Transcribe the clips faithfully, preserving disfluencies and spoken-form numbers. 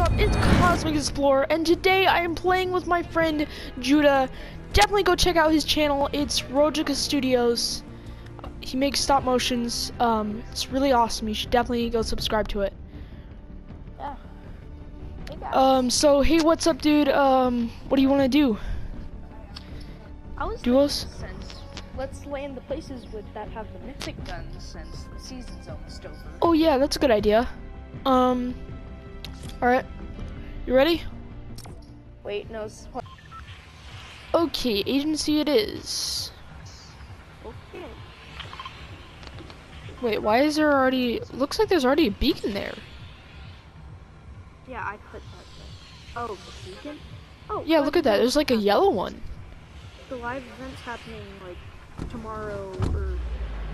what's up? It's Cosmic Explorer, and today I am playing with my friend Judah. Definitely go check out his channel. It's Rojica Studios. He makes stop motions. Um, it's really awesome. You should definitely go subscribe to it. Yeah. Um. So hey, what's up, dude? Um. What do you want to do? I was Duos. Let's land the places with that have the mythic guns since the season's almost over. Oh yeah, that's a good idea. Um. Alright, you ready? Wait, no. Okay, agency it is. Okay. Wait, why is there already... Looks like there's already a beacon there. Yeah, I put that there. Oh, the beacon? Oh, yeah, look at that. There's like a yellow one. The live event's happening like tomorrow or...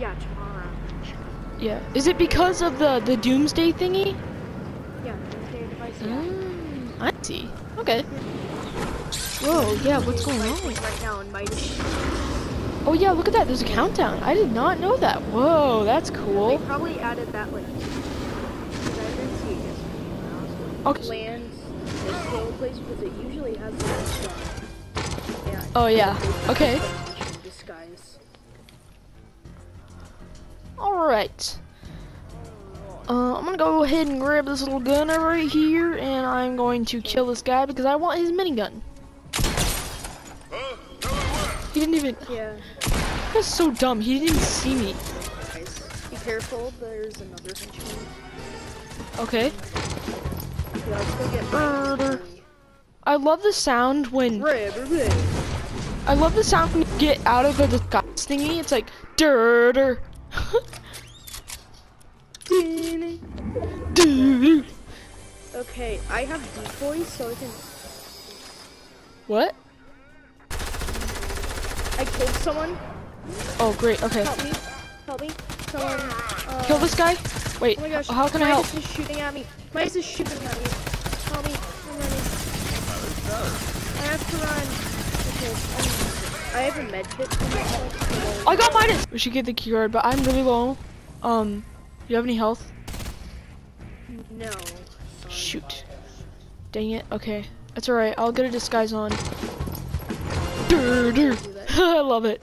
Yeah, tomorrow. Yeah. Is it because of the, the doomsday thingy? Yeah, doomsday device, yeah. Mm, I see. Okay. Whoa, yeah, what's going on? Right now in Midas. Oh yeah, look at that, there's a countdown. I did not know that. Whoa, that's cool. Yeah, they probably added that like... Because I didn't see it yesterday. Okay. Land, this whole place, because it usually has a uh, yeah. Oh yeah, okay. Disguise. Alright. Uh, I'm gonna go ahead and grab this little gun right here, and I'm going to kill this guy because I want his minigun. He didn't even. Yeah. That's so dumb. He didn't even see me. Nice. Be careful. There's another henchman. Okay. Yeah, let's go get mine. I love the sound when. I love the sound when you get out of the disguise thingy. It's like dirder. Okay, I have decoys, so I can. What? I killed someone. Oh great! Okay. Help me! Help me! Someone. Uh... Kill this guy. Wait. Oh my gosh. How can Midas I help? Midas is shooting at me. Midas is shooting at me. Help me! I'm running. I have to run. Okay. I'm... I have a med kit. I got Midas. We should get the key card, but I'm really low. Um. You have any health? No. Shoot. Dang it. Okay. That's alright. I'll get a disguise on. I love it.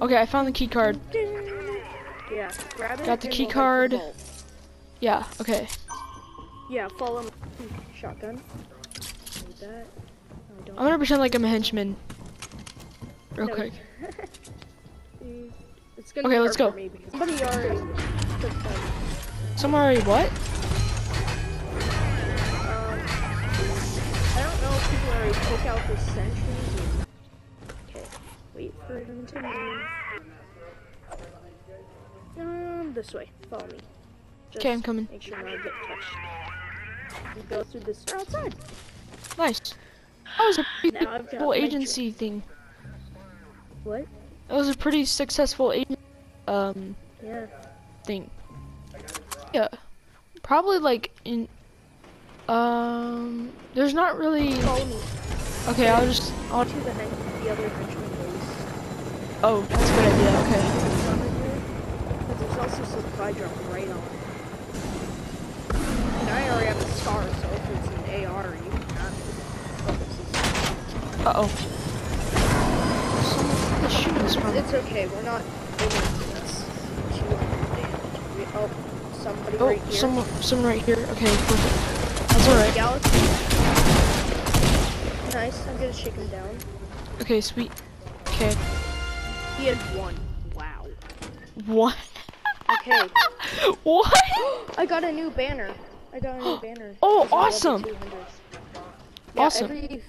Okay, I found the key card. Yeah, grab it. Got the key card. Yeah, okay. Yeah, follow my shotgun. I'm gonna pretend like I'm a henchman. Real quick. It's gonna okay, let's go. Somebody already. Somebody what? Um, I don't know if people already took out the sentries. Or... Okay, wait for him to move. Um, this way. Follow me. Okay, I'm coming. Make sure I don't get touched. You go through this outside. Nice. That was a pretty cool agency thing. What? That was a pretty successful agency, um, yeah. thing. Yeah. Probably like in, um, there's not really. Okay, I'll just. I'll... Oh, that's a good idea. Okay. But there's also supply drop right on. And I already have a scar, so if it's an A R, you can't. Uh oh. It's okay, we're not doing this. Oh, somebody oh, right here. Someone, someone right here. Okay, perfect. That's alright. Galaxy. Nice, I'm gonna shake him down. Okay, sweet. Okay. He had one. Wow. What? Okay. What? I got a new banner. I got a new banner. Oh, awesome! Yeah, awesome. Every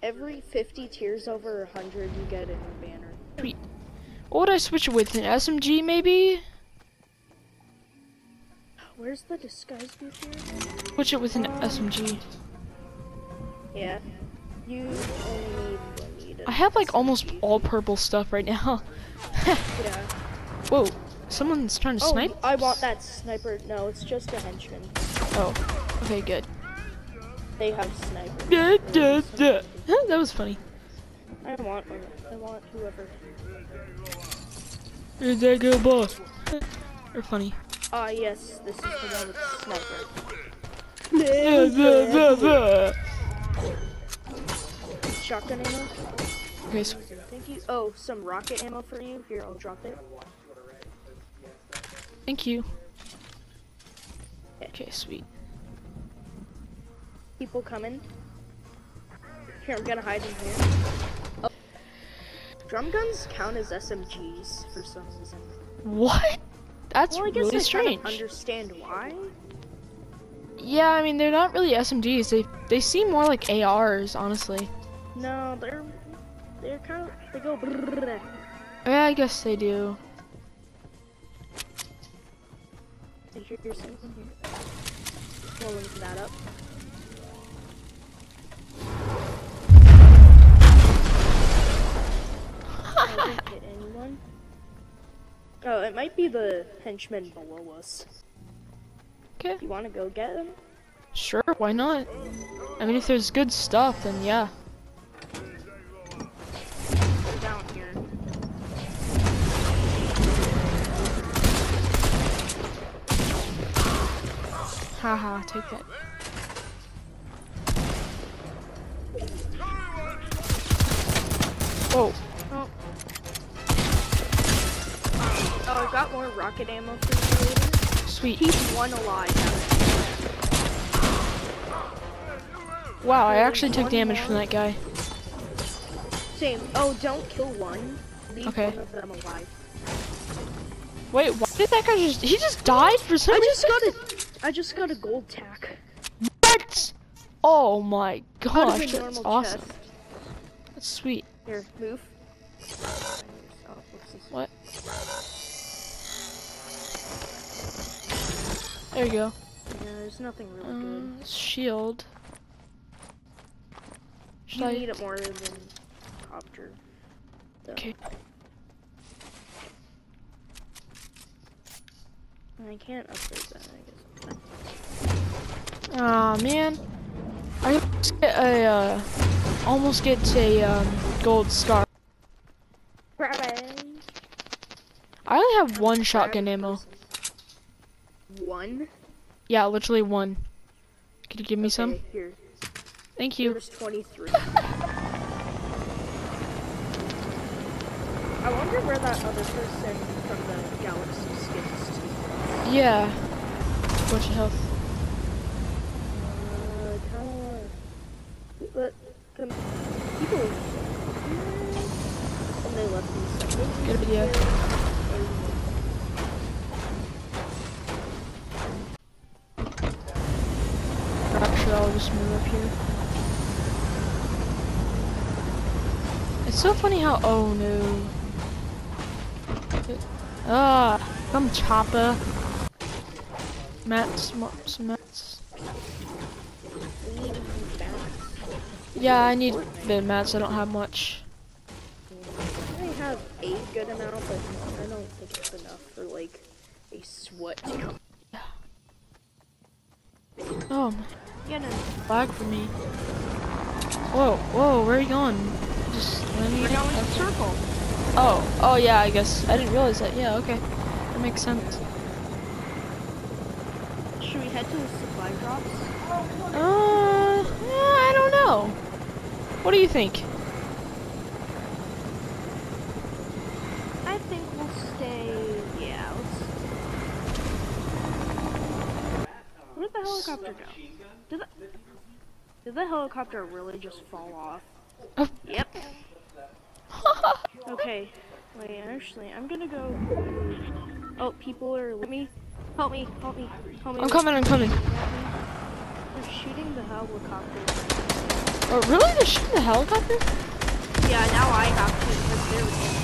Every fifty tiers over one hundred, you get a new banner. What would I switch it with? An S M G, maybe? Where's the disguise feature? Switch it with an um, S M G. Yeah. You only need, you need I have, like, S M G. Almost all purple stuff right now. Yeah. Whoa. Someone's trying to oh, snipe? I want that sniper. No, it's just a henchman. Oh. Okay, good. They have snipers. Da, da, da. That was funny. I want I want whoever. Is that good boss? They're funny. Ah uh, yes, this is the guy with the sniper. Shotgun ammo? Okay, so thank you. Oh, some rocket ammo for you. Here, I'll drop it. Thank you. Okay, sweet. People coming. Here, I'm gonna hide in here. Oh. Drum guns count as S M Gs for some reason. What? That's well, I guess really I strange. Kind of understand why? Yeah, I mean they're not really S M Gs. They they seem more like A Rs, honestly. No, they're they're kind of they go. Brrr. Yeah, I guess they do. I hear something here. Blowing that up. I didn't hit anyone. Oh, it might be the henchmen below us. Okay. You want to go get them? Sure, why not? I mean, if there's good stuff, then yeah. They're down here. Haha, take it. Whoa. Oh. Oh, I got more rocket ammo for you later. Sweet. Keep one alive. Wow, I actually took damage from that guy. Same. Oh, don't kill one. Leave okay. One of them alive. Wait, why did that guy just? He just died for some I reason. I just got a. I just got a gold tack. What? Oh my gosh, that's awesome. Chest. That's sweet. Here, move. What? There you go. Yeah, there's nothing really um, good. Shield. Should you I need it more than copter? So. Okay. I can't upgrade that, I guess. Aw, oh, man. I almost get a, uh, almost get a um, gold scar. Right. I only have That's one shotgun ammo. Person. One? Yeah, literally one. Could you give me okay, some? Here. Thank you. There's twenty-three. I wonder where that other person from the galaxy skips to. Yeah. What's your health? Uh, kinda... But, um, people... And they left me. Good video. I'll just move up here. It's so funny how. Oh no. Ah, uh, come chopper. Mats, mops, mats. Yeah, I need the mats. I don't have much. I have a good amount, but I don't think it's enough for like a sweat. Oh my. Yeah, no. Flag for me. Whoa, whoa, where are you going? Just landing in a circle. Oh, oh yeah, I guess. I didn't realize that. Yeah, okay. That makes sense. Should we head to the supply drops? Uh, yeah, I don't know. What do you think? I think we'll stay... Yeah, let's... Where did the helicopter go? Did the, did the helicopter really just fall off? Oh. Yep. Okay. Wait, actually, I'm gonna go... Oh, people are... Let me... Help me, help me, help me. I'm coming, I'm coming. They're shooting the helicopter. Oh, really? They're shooting the helicopter? Yeah, now I have to, because they're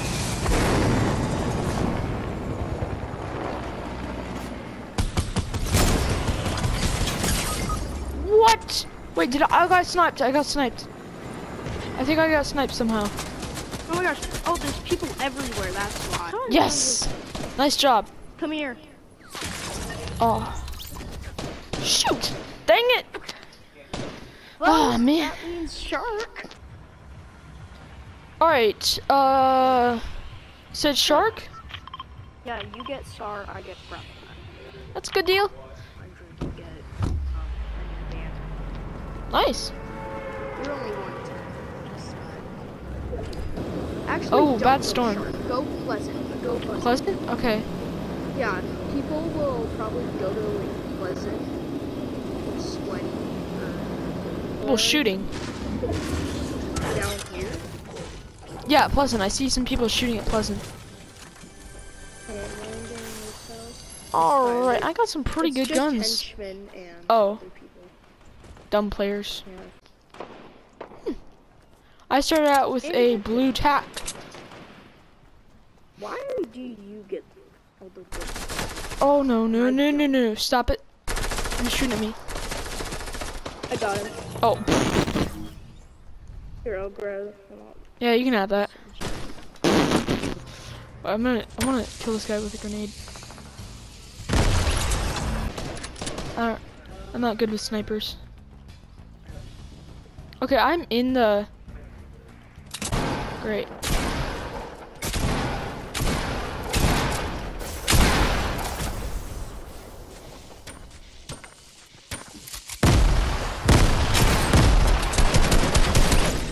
What? Wait, did I, I got sniped? I got sniped. I think I got sniped somehow. Oh my gosh! Oh, there's people everywhere. That's why. Yes. Nice job. Come here. Oh. Shoot! Dang it! Well, oh man. That means shark. All right. Uh. Said shark. Yeah, you get star, I get brother. That's a good deal. Nice. You're only one. Actually, oh, bad storm. Short. Go Pleasant. Go Pleasant. Pleasant? Okay. Yeah, people will probably go to like Pleasant. It's sweaty. People shooting. Down here. Yeah, Pleasant. I see some people shooting at Pleasant. Alright, I got some pretty it's good guns. And oh. Dumb players. Yeah. Hmm. I started out with and a blue tack. Why do you get all the guns? Oh no, no, no, no, no. Stop it. You're shooting at me. I got him. Oh. Here, I'll grab it. Yeah, you can have that. I'm gonna, I'm gonna kill this guy with a grenade. Uh, I'm not good with snipers. Okay, I'm in the... Great.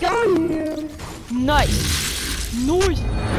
Got him! Nice! Nice!